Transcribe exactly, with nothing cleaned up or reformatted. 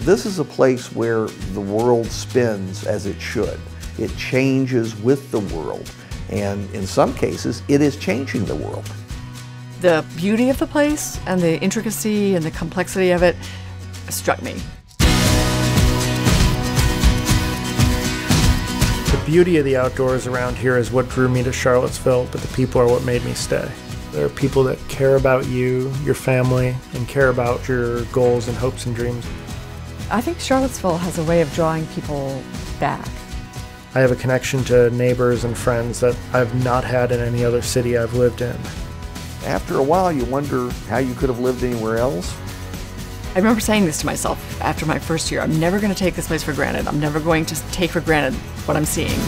This is a place where the world spins as it should. It changes with the world, and in some cases, it is changing the world. The beauty of the place and the intricacy and the complexity of it struck me. The beauty of the outdoors around here is what drew me to Charlottesville, but the people are what made me stay. There are people that care about you, your family, and care about your goals and hopes and dreams. I think Charlottesville has a way of drawing people back. I have a connection to neighbors and friends that I've not had in any other city I've lived in. After a while, you wonder how you could have lived anywhere else. I remember saying this to myself after my first year: I'm never going to take this place for granted. I'm never going to take for granted what I'm seeing.